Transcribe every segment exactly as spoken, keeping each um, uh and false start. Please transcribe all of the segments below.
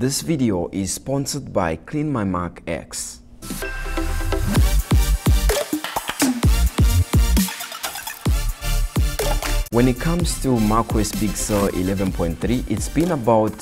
This video is sponsored by Clean My Mac X. When it comes to macOS Big Sur eleven point three, it's been about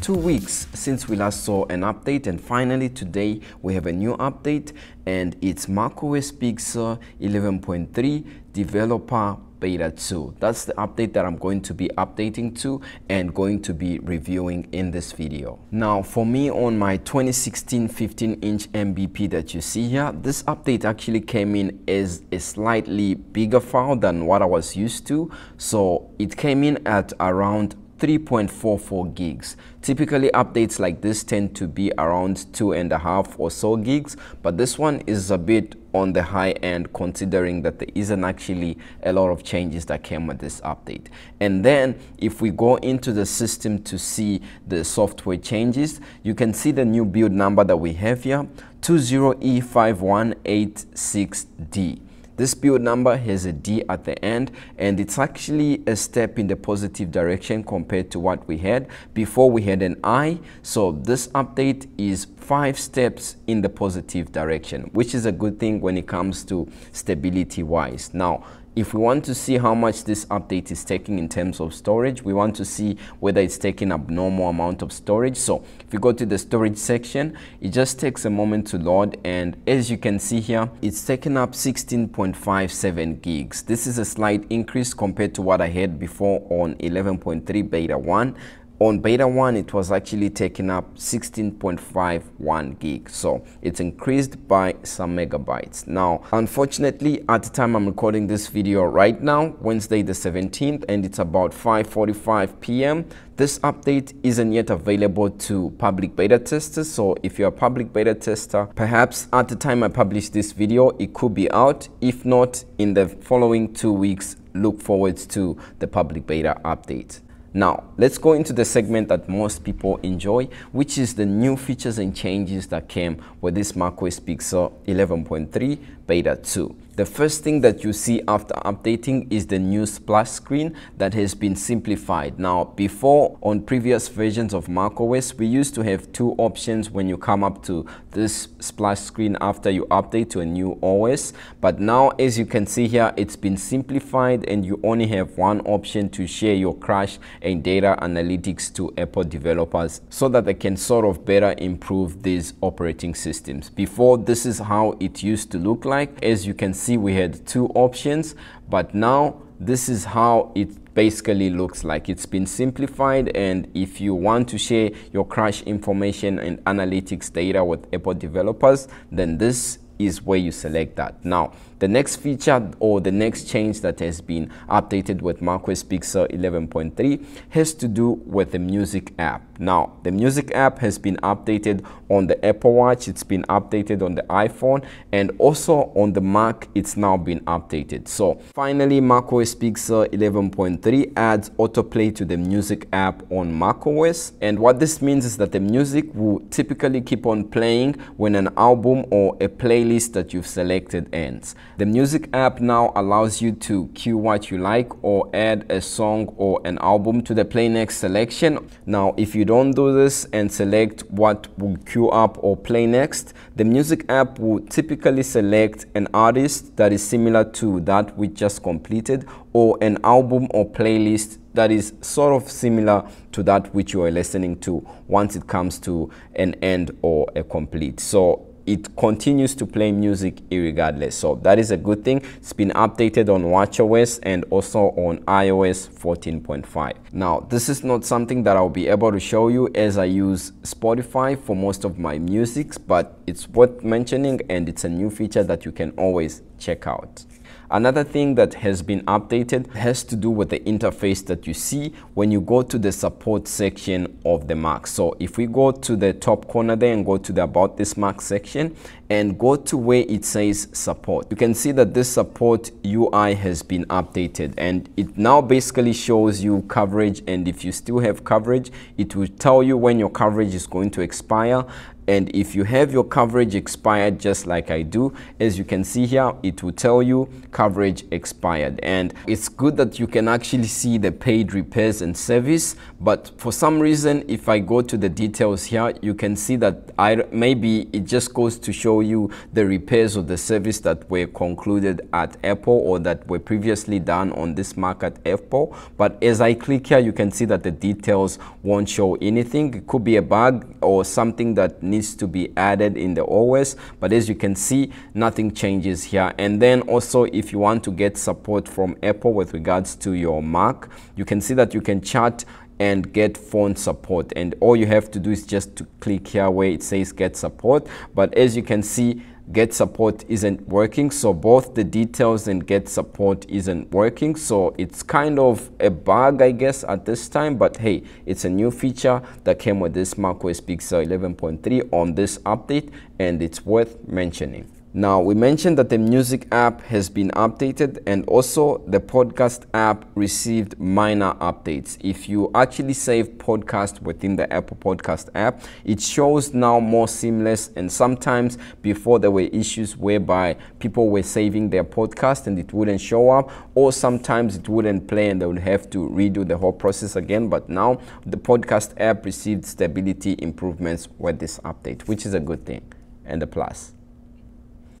two weeks since we last saw an update, and finally today we have a new update, and it's macOS Big Sur eleven point three Developer Beta two. That's the update that I'm going to be updating to and going to be reviewing in this video. Now for me, on my twenty sixteen fifteen inch M B P that you see here, this update actually came in as a slightly bigger file than what I was used to, so it came in at around three point four four gigs. Typically updates like this tend to be around two and a half or so gigs, but this one is a bit on the high end, considering that there isn't actually a lot of changes that came with this update. And then if we go into the system to see the software changes, you can see the new build number that we have here, twenty E five one eight six D. This build number has a D at the end, and it's actually a step in the positive direction compared to what we had. Before we had an I, so this update is five steps in the positive direction, which is a good thing when it comes to stability wise. Now, if we want to see how much this update is taking in terms of storage, we want to see whether it's taking abnormal amount of storage. So if you go to the storage section, it just takes a moment to load, and as you can see here, it's taken up sixteen point five seven gigs. This is a slight increase compared to what I had before on eleven point three beta one. On beta one, it was actually taking up sixteen point five one gigs, so it's increased by some megabytes. Now, unfortunately, at the time I'm recording this video right now, Wednesday the seventeenth, and it's about five forty-five p m, this update isn't yet available to public beta testers. So if you're a public beta tester, perhaps at the time I publish this video, it could be out. If not, in the following two weeks, look forward to the public beta update. Now, let's go into the segment that most people enjoy, which is the new features and changes that came with this macOS Big Sur eleven point three Beta two. The first thing that you see after updating is the new splash screen that has been simplified. Now, before, on previous versions of macOS, we used to have two options when you come up to this splash screen after you update to a new O S. But now, as you can see here, it's been simplified and you only have one option to share your cache and data analytics to Apple developers so that they can sort of better improve these operating systems. Before, this is how it used to look like. As you can see, we had two options, but now this is how it basically looks like. It's been simplified, and if you want to share your cache information and analytics data with Apple developers, then this is where you select that. Now, the next feature or the next change that has been updated with macOS Big Sur eleven point three has to do with the music app. Now, the music app has been updated on the Apple Watch, it's been updated on the iPhone, and also on the Mac, it's now been updated. So finally, macOS Big Sur eleven point three adds autoplay to the music app on macOS. And what this means is that the music will typically keep on playing when an album or a playlist that you've selected ends. The music app now allows you to cue what you like or add a song or an album to the play next selection. Now, if you don't do this and select what will queue up or play next, the music app will typically select an artist that is similar to that we just completed, or an album or playlist that is sort of similar to that which you are listening to once it comes to an end or a complete. So it continues to play music irregardless, so that is a good thing. It's been updated on watchOS and also on iOS fourteen point five. Now, this is not something that I'll be able to show you as I use Spotify for most of my music, but it's worth mentioning, and it's a new feature that you can always check out. Another thing that has been updated has to do with the interface that you see when you go to the support section of the Mac. So if we go to the top corner there and go to the About This Mac section and go to where it says support, you can see that this support U I has been updated, and it now basically shows you coverage, and if you still have coverage, it will tell you when your coverage is going to expire, And if you have your coverage expired, just like I do, as you can see here, it will tell you coverage expired. And it's good that you can actually see the paid repairs and service. But for some reason, if I go to the details here, you can see that I, maybe it just goes to show you the repairs or the service that were concluded at Apple or that were previously done on this Mac at Apple. But as I click here, you can see that the details won't show anything. It could be a bug or something that needs to be added in the O S, but as you can see, nothing changes here. And then also, if you want to get support from Apple with regards to your Mac, you can see that you can chat and get phone support, and all you have to do is just to click here where it says get support. But as you can see, get support isn't working, so both the details and get support isn't working, so it's kind of a bug, I guess, at this time. But hey, it's a new feature that came with this macOS Big Sur eleven point three on this update, and it's worth mentioning. Now, we mentioned that the music app has been updated, and also the podcast app received minor updates. If you actually save podcast within the Apple Podcast app, it shows now more seamless, and sometimes before there were issues whereby people were saving their podcast and it wouldn't show up, or sometimes it wouldn't play and they would have to redo the whole process again. But now the podcast app received stability improvements with this update, which is a good thing and a plus.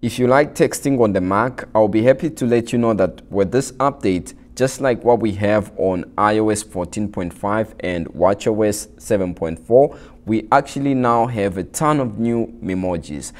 If you like texting on the Mac, I'll be happy to let you know that with this update, just like what we have on iOS fourteen point five and watchOS seven point four, we actually now have a ton of new memojis.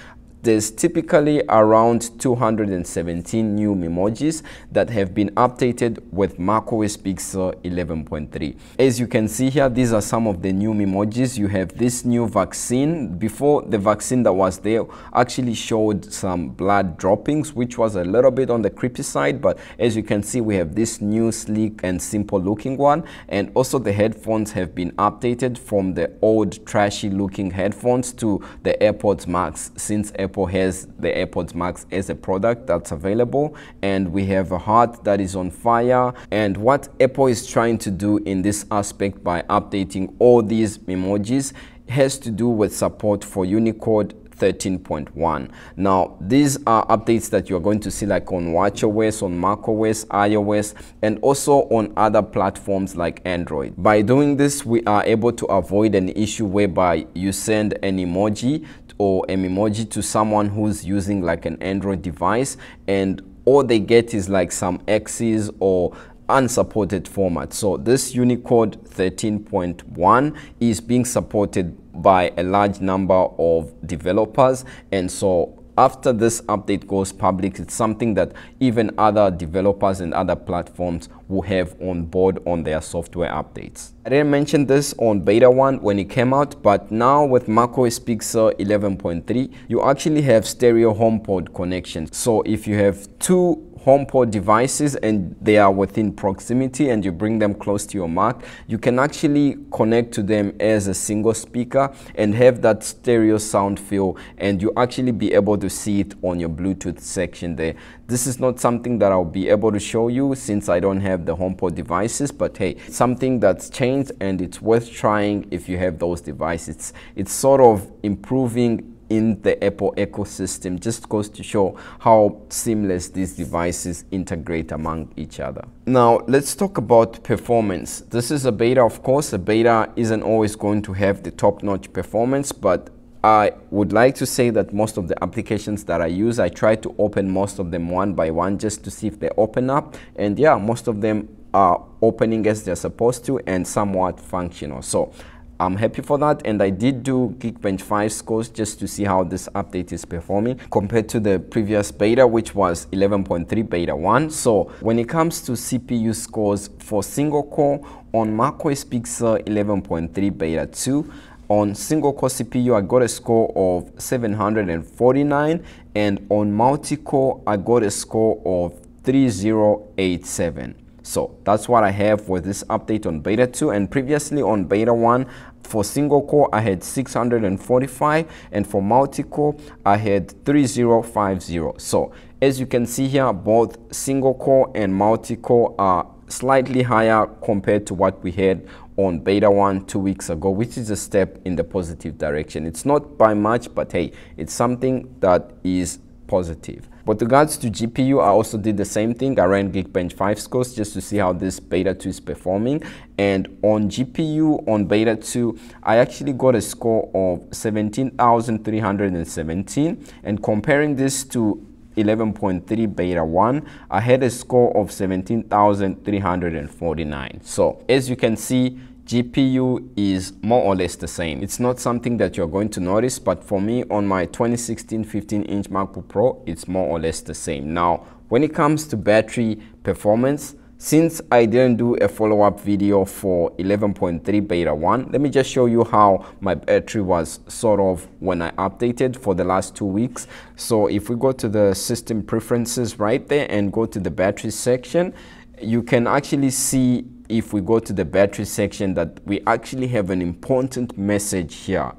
There's typically around two hundred seventeen new memojis that have been updated with macOS Big Sur eleven point three. As you can see here, these are some of the new memojis. You have this new vaccine. Before, the vaccine that was there actually showed some blood droppings, which was a little bit on the creepy side, but as you can see, we have this new sleek and simple looking one. And also the headphones have been updated from the old trashy looking headphones to the AirPods Max, since Apple Apple has the AirPods Max as a product that's available. And we have a heart that is on fire. And what Apple is trying to do in this aspect by updating all these memojis has to do with support for Unicode thirteen point one. Now, these are updates that you're going to see like on watchOS, on macOS, iOS, and also on other platforms like Android. By doing this, we are able to avoid an issue whereby you send an emoji or an emoji to someone who's using like an Android device, and all they get is like some X's or unsupported format. So this Unicode thirteen point one is being supported by a large number of developers, and so after this update goes public, it's something that even other developers and other platforms will have on board on their software updates. I didn't mention this on beta one when it came out, but now with macOS Big Sur eleven point three, you actually have stereo HomePod connections. So if you have two HomePod devices and they are within proximity and you bring them close to your Mac, you can actually connect to them as a single speaker and have that stereo sound feel, and you actually be able to see it on your Bluetooth section there. This is not something that I'll be able to show you since I don't have the HomePod devices, but hey, something that's changed and it's worth trying if you have those devices. It's, it's sort of improving in the Apple ecosystem, just goes to show how seamless these devices integrate among each other. Now, let's talk about performance. This is a beta, of course. A beta isn't always going to have the top-notch performance, but I would like to say that most of the applications that I use, I try to open most of them one by one just to see if they open up. And yeah, most of them are opening as they're supposed to and somewhat functional. So I'm happy for that, and I did do Geekbench five scores just to see how this update is performing compared to the previous beta, which was eleven point three beta one. So when it comes to C P U scores for single core on macOS Big Sur eleven point three beta two, on single core C P U, I got a score of seven hundred forty-nine, and on multi-core, I got a score of three thousand eighty-seven. So that's what I have with this update on beta two, and previously on beta one, for single core I had six hundred forty-five, and for multi-core I had three thousand fifty. So as you can see here, both single core and multi-core are slightly higher compared to what we had on beta one two weeks ago, which is a step in the positive direction. It's not by much, but hey, it's something that is positive. With regards to G P U, I also did the same thing. I ran Geekbench five scores just to see how this beta two is performing. And on G P U on beta two, I actually got a score of seventeen thousand three hundred seventeen. And comparing this to eleven point three beta one, I had a score of seventeen thousand three hundred forty-nine. So as you can see, G P U is more or less the same. It's not something that you're going to notice, but for me on my twenty sixteen fifteen inch MacBook Pro, it's more or less the same. Now, when it comes to battery performance, since I didn't do a follow-up video for eleven point three beta one, let me just show you how my battery was sort of when I updated for the last two weeks. So if we go to the system preferences right there and go to the battery section, you can actually see if we go to the battery section that we actually have an important message here.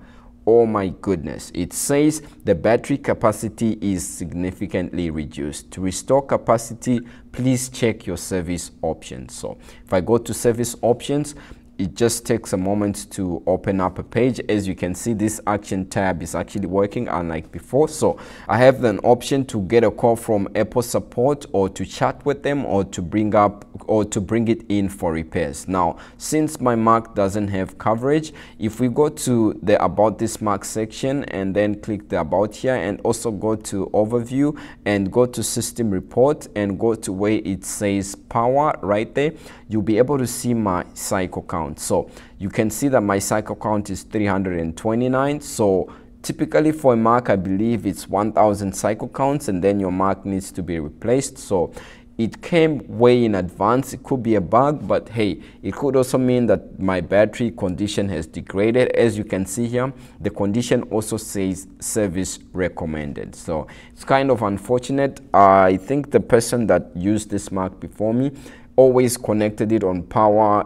Oh my goodness, it says the battery capacity is significantly reduced. To restore capacity, please check your service options. So if I go to service options, it just takes a moment to open up a page. As you can see, this action tab is actually working unlike before. So I have an option to get a call from Apple support, or to chat with them, or to bring up or to bring it in for repairs. Now, since my Mac doesn't have coverage, if we go to the about this Mac section and then click the about here, and also go to overview and go to system report and go to where it says power right there, you'll be able to see my cycle count. So you can see that my cycle count is three hundred twenty-nine. So typically for a Mac, I believe it's one thousand cycle counts, and then your Mac needs to be replaced. So it came way in advance. It could be a bug, but hey, it could also mean that my battery condition has degraded. As you can see here, the condition also says service recommended. So it's kind of unfortunate. I think the person that used this Mac before me always connected it on power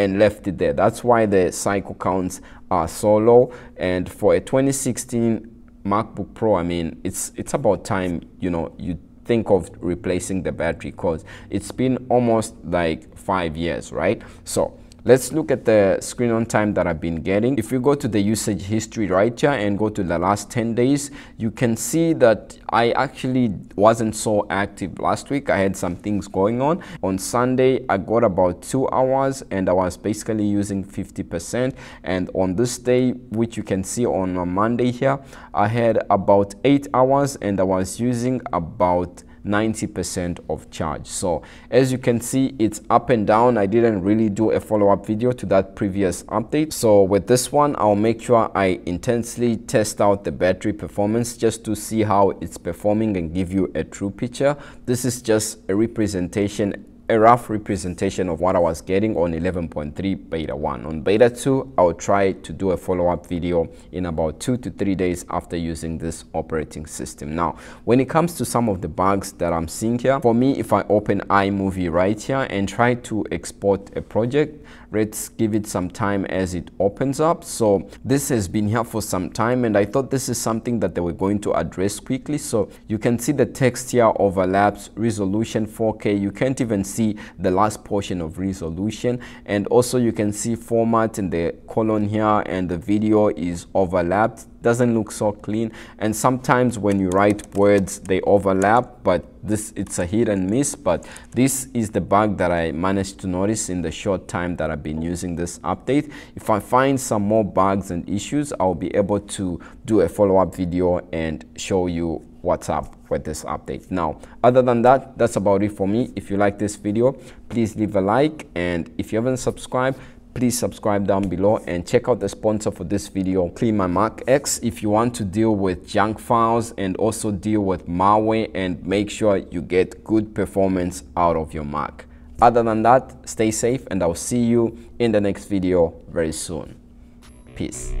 and left it there. That's why the cycle counts are so low. And for a twenty sixteen MacBook Pro, I mean, it's it's about time, you know, you think of replacing the battery, because it's been almost like five years, right? So let's look at the screen on time that I've been getting. If you go to the usage history right here and go to the last ten days, you can see that I actually wasn't so active last week. I had some things going on. On Sunday, I got about two hours and I was basically using fifty percent. And on this day, which you can see on a Monday here, I had about eight hours and I was using about ninety percent of charge. So as you can see, it's up and down. I didn't really do a follow-up video to that previous update. So with this one, I'll make sure I intensely test out the battery performance just to see how it's performing and give you a true picture. This is just a representation, a rough representation of what I was getting on eleven point three beta one. On beta two, I'll try to do a follow-up video in about two to three days after using this operating system. Now, when it comes to some of the bugs that I'm seeing here, for me, if I open iMovie right here and try to export a project, let's give it some time as it opens up. So this has been here for some time, and I thought this is something that they were going to address quickly. So you can see the text here overlaps, resolution four K. You can't even see the last portion of resolution, and also you can see format in the colon here, and the video is overlapped, doesn't look so clean. And sometimes when you write words, they overlap, but this, it's a hit and miss. But this is the bug that I managed to notice in the short time that I've been using this update. If I find some more bugs and issues, I'll be able to do a follow-up video and show you what's up with this update. Now, other than that, that's about it for me. If you like this video, please leave a like, and if you haven't subscribed, please subscribe down below, and check out the sponsor for this video, Clean My Mac X, if you want to deal with junk files and also deal with malware and make sure you get good performance out of your Mac. Other than that, stay safe, and I'll see you in the next video very soon. Peace.